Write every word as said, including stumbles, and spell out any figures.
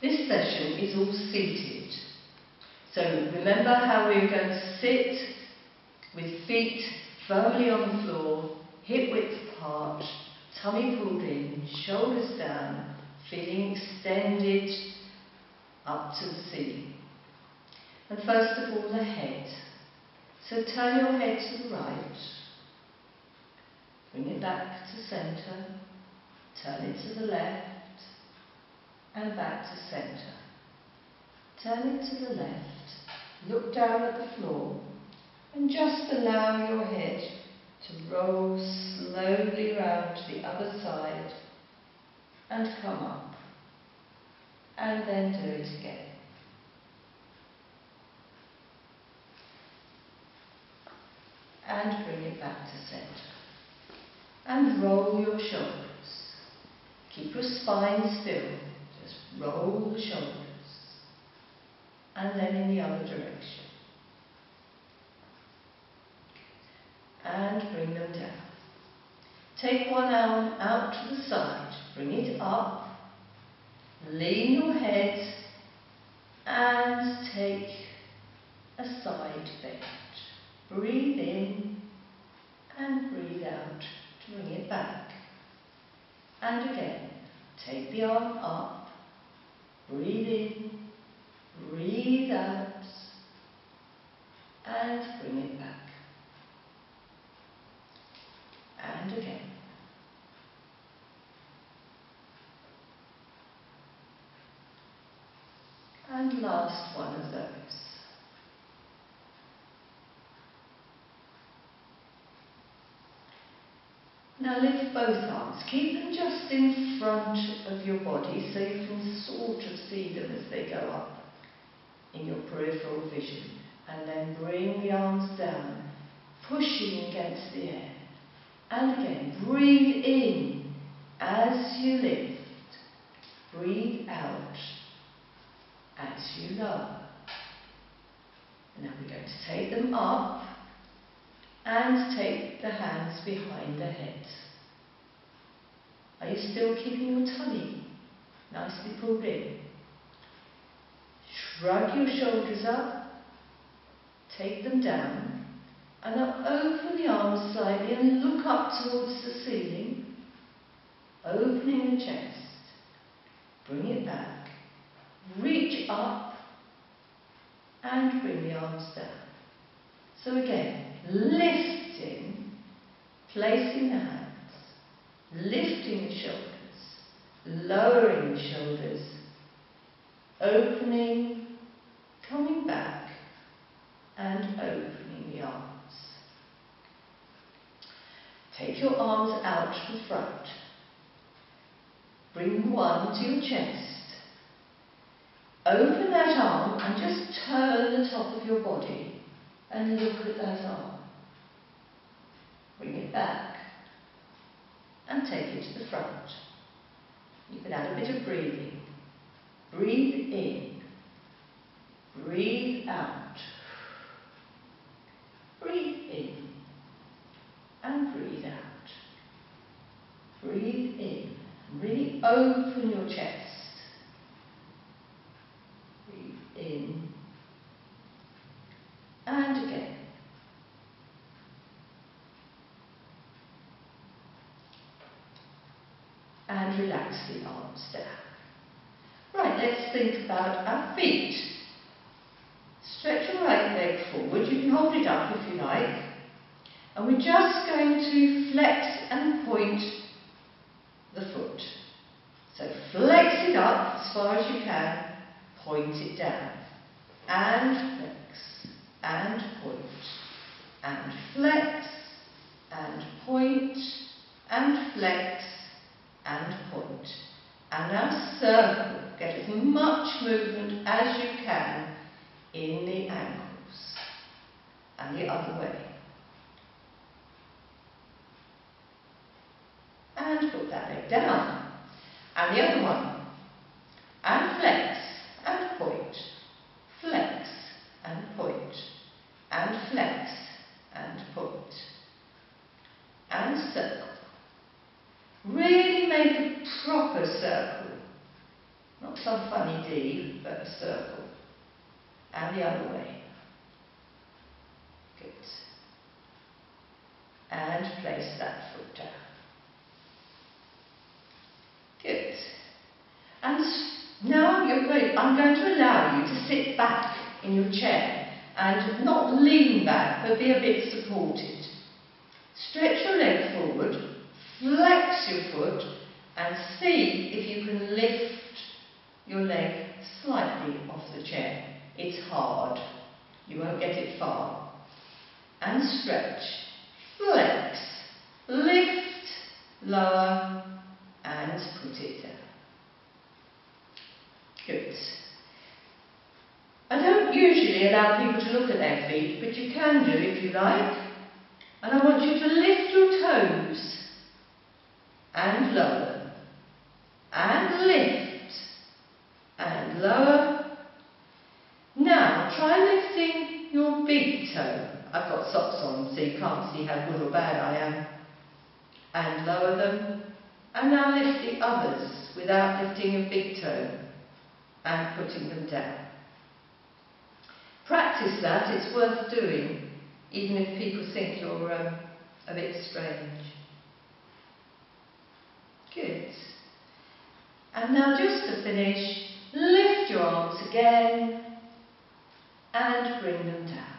This session is all seated. So remember how we're going to sit with feet firmly on the floor, hip width apart, tummy pulled in, shoulders down, feeling extended up to the ceiling. And first of all, the head. So turn your head to the right, bring it back to centre, turn it to the left, and back to centre. Turn it to the left, look down at the floor, and just allow your head to roll slowly round to the other side and come up, and then do it again. And bring it back to centre. And roll your shoulders. Keep your spine still. Just roll the shoulders. And then in the other direction. And bring them down. Take one arm out to the side. Bring it up. Lean your head. And take a side bend. Breathe in and breathe out to bring it back. And again, take the arm up, breathe in, breathe out, and bring it back. And again. And last one of those. Now lift both arms. Keep them just in front of your body so you can sort of see them as they go up in your peripheral vision. And then bring the arms down, pushing against the air. And again, breathe in as you lift. Breathe out as you lower. Now we're going to take them up. And take the hands behind the head. Are you still keeping your tummy nicely pulled in? Shrug your shoulders up, take them down, and now open the arms slightly and look up towards the ceiling, opening the chest. Bring it back, reach up, and bring the arms down. So again, lifting, placing the hands, lifting the shoulders, lowering the shoulders, opening, coming back, and opening the arms. Take your arms out to the front. Bring one to your chest. Open that arm and just turn the top of your body and look at that arm. Bring it back and take it to the front. You can add a bit of breathing. Breathe in. Breathe out. Breathe in and breathe out. Breathe in. Really open your chest. Breathe in and again. And relax the arms down. Right, let's think about our feet. Stretch your right leg forward. You can hold it up if you like. And we're just going to flex and point the foot. So flex it up as far as you can. Point it down. And flex. And point. And flex. And point. And flex. And point. And now circle. Get as much movement as you can in the ankles. And the other way. And put that leg down. And the other one. And flex. And point. Flex. And point. And flex. And point. And circle. Really make a proper circle, not looks on Funny D, but a circle. And the other way. Good. And place that foot down. Good. And now you're going, I'm going to allow you to sit back in your chair and not lean back, but be a bit supported. Stretch your leg forward, flex your foot, and see if you can lift your leg slightly off the chair. It's hard. You won't get it far. And stretch. Flex. Lift. Lower. And put it down. Good. I don't usually allow people to look at their feet, but you can do if you like. And I want you to lift your toes. And lower. And lift. And lower. Now, try lifting your big toe. I've got socks on, so you can't see how good or bad I am. And lower them. And now lift the others without lifting your big toe and putting them down. Practice that. It's worth doing, even if people think you're um, a bit strange. Good. And now, just to finish, lift your arms again. And bring them down.